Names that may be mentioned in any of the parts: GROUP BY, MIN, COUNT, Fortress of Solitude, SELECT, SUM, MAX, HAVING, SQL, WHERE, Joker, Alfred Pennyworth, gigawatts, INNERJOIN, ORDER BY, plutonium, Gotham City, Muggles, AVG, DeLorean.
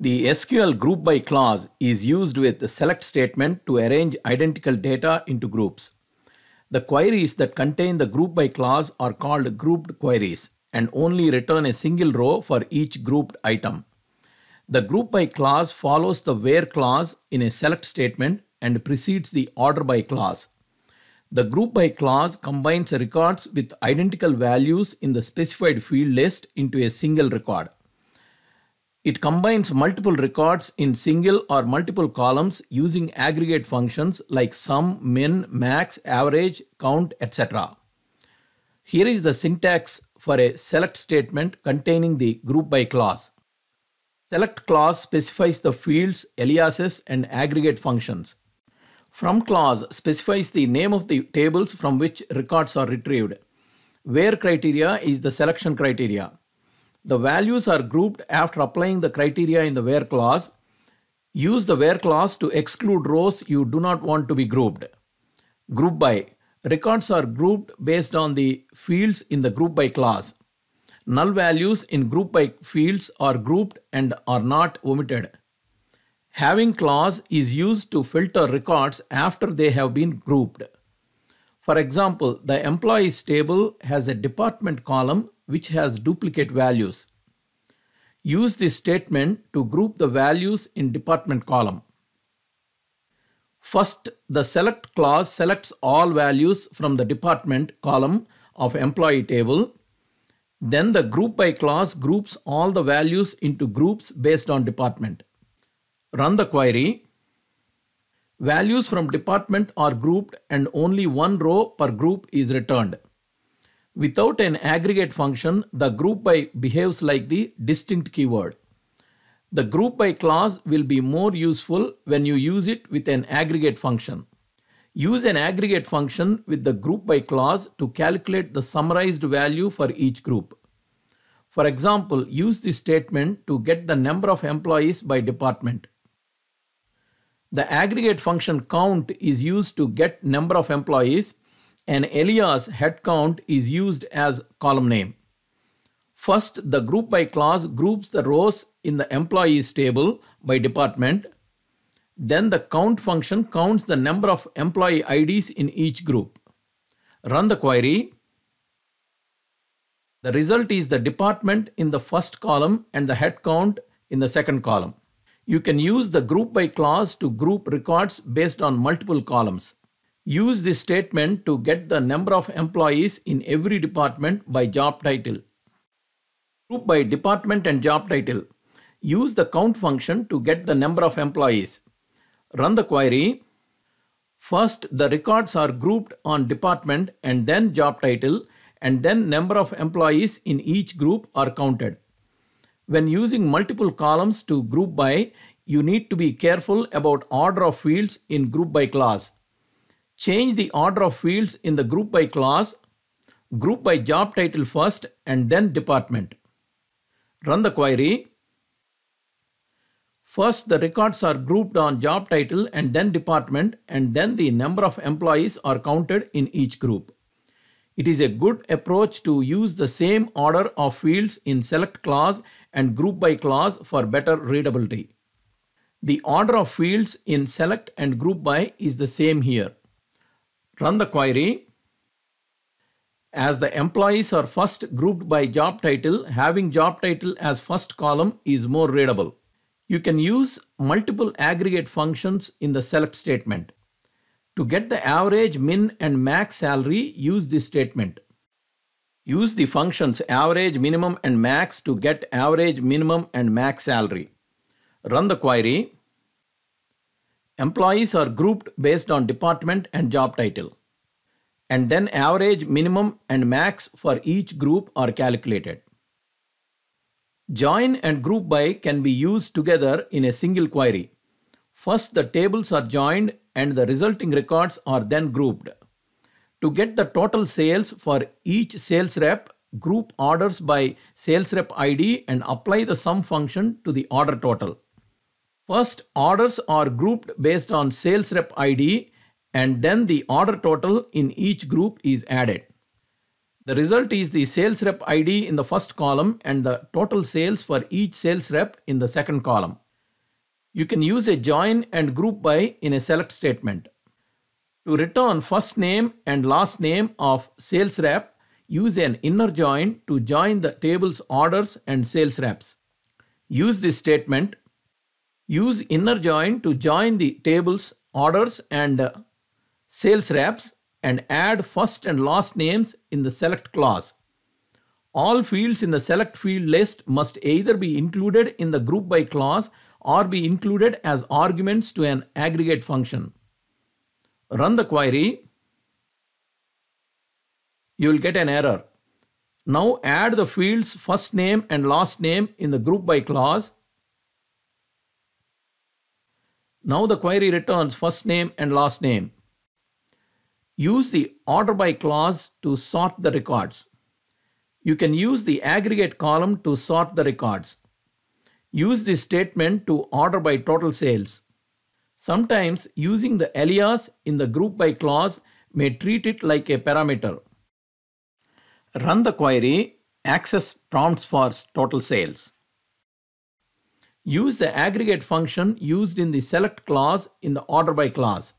The SQL group by clause is used with the select statement to arrange identical data into groups. The queries that contain the group by clause are called grouped queries and only return a single row for each grouped item. The group by clause follows the where clause in a select statement and precedes the order by clause. The group by clause combines records with identical values in the specified field list into a single record. It combines multiple records in single or multiple columns using aggregate functions like SUM, MIN, MAX, AVG, COUNT, etc. Here is the syntax for a select statement containing the group by clause. Select clause specifies the fields, aliases, and aggregate functions. From clause specifies the name of the tables from which records are retrieved. Where criteria is the selection criteria. The values are grouped after applying the criteria in the where clause. Use the where clause to exclude rows you do not want to be grouped. Group by. Records are grouped based on the fields in the group by clause. Null values in group by fields are grouped and are not omitted. Having clause is used to filter records after they have been grouped. For example, the employees table has a department column which has duplicate values. Use this statement to group the values in department column. First, the select clause selects all values from the department column of employee table. Then the group by clause groups all the values into groups based on department. Run the query. Values from department are grouped and only one row per group is returned. Without an aggregate function, the group by behaves like the distinct keyword. The group by clause will be more useful when you use it with an aggregate function. Use an aggregate function with the group by clause to calculate the summarized value for each group. For example, use this statement to get the number of employees by department. The aggregate function count is used to get number of employees. An alias headcount is used as column name. First, the group by clause groups the rows in the employees table by department. Then the count function counts the number of employee IDs in each group. Run the query. The result is the department in the first column and the headcount in the second column. You can use the group by clause to group records based on multiple columns. Use this statement to get the number of employees in every department by job title. Group by department and job title. Use the count function to get the number of employees. Run the query. First, the records are grouped on department and then job title, and then number of employees in each group are counted. When using multiple columns to group by, you need to be careful about order of fields in group by clause. Change the order of fields in the group by clause. Group by job title first and then department. Run the query. First, the records are grouped on job title and then department, and then the number of employees are counted in each group. It is a good approach to use the same order of fields in select clause and group by clause for better readability. The order of fields in select and group by is the same here. Run the query. As the employees are first grouped by job title, having job title as first column is more readable. You can use multiple aggregate functions in the select statement. To get the average, min, and max salary, use this statement. Use the functions average, minimum, and max to get average, minimum, and max salary. Run the query. Employees are grouped based on department and job title. And then average, minimum, and max for each group are calculated. Join and group by can be used together in a single query. First, the tables are joined and the resulting records are then grouped. To get the total sales for each sales rep, group orders by sales rep ID and apply the sum function to the order total. First, orders are grouped based on sales rep ID, and then the order total in each group is added. The result is the sales rep ID in the first column and the total sales for each sales rep in the second column. You can use a join and group by in a select statement. To return first name and last name of sales rep, use an inner join to join the table's orders and sales reps. Use this statement. Use inner join to join the table's orders and sales reps and add first and last names in the select clause. All fields in the select field list must either be included in the group by clause or be included as arguments to an aggregate function. Run the query. You will get an error. Now add the fields first name and last name in the group by clause. Now the query returns first name and last name. Use the order by clause to sort the records. You can use the aggregate column to sort the records. Use this statement to order by total sales. Sometimes using the alias in the group by clause may treat it like a parameter. Run the query, access prompts for total sales. Use the aggregate function used in the select clause in the order by clause.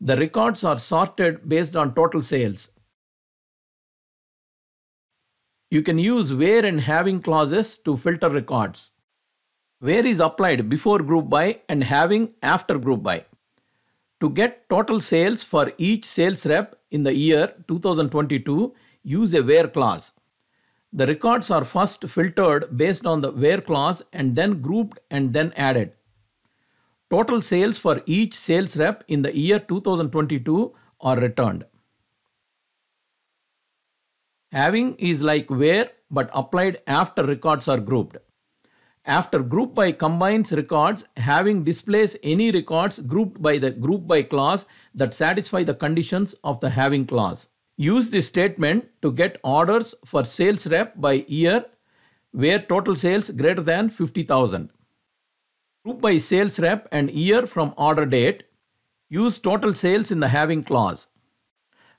The records are sorted based on total sales. You can use where and having clauses to filter records. Where is applied before group by and having after group by. To get total sales for each sales rep in the year 2022, use a where clause. The records are first filtered based on the where clause and then grouped and then added. Total sales for each sales rep in the year 2022 are returned. Having is like where but applied after records are grouped. After group by combines records, having displays any records grouped by the group by clause that satisfy the conditions of the having clause. Use this statement to get orders for sales rep by year where total sales greater than 50,000. Group by sales rep and year from order date. Use total sales in the having clause.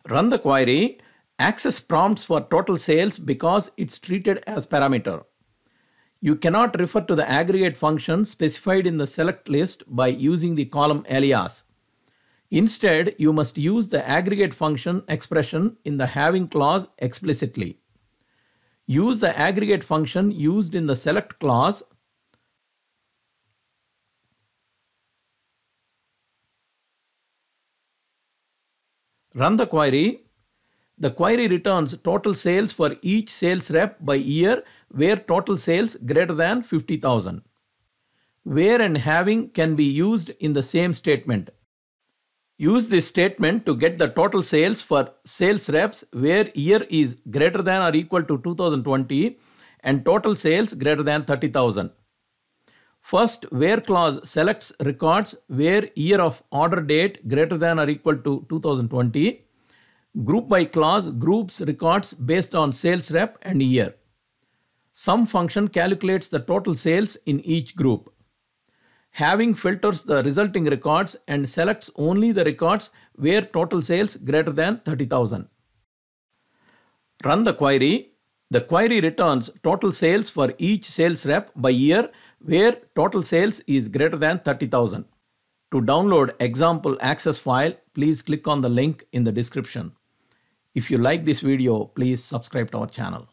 Run the query, access prompts for total sales because it's treated as parameter. You cannot refer to the aggregate function specified in the select list by using the column alias. Instead, you must use the aggregate function expression in the having clause explicitly. Use the aggregate function used in the select clause. Run the query. The query returns total sales for each sales rep by year where total sales greater than 50,000. Where and having can be used in the same statement. Use this statement to get the total sales for sales reps where year is greater than or equal to 2020 and total sales greater than 30,000. First, where clause selects records where year of order date greater than or equal to 2020. Group by clause groups records based on sales rep and year. SUM function calculates the total sales in each group. Having filters the resulting records and selects only the records where total sales greater than 30,000. Run the query. The query returns total sales for each sales rep by year where total sales is greater than 30,000. To download example access file, please click on the link in the description. If you like this video, please subscribe to our channel.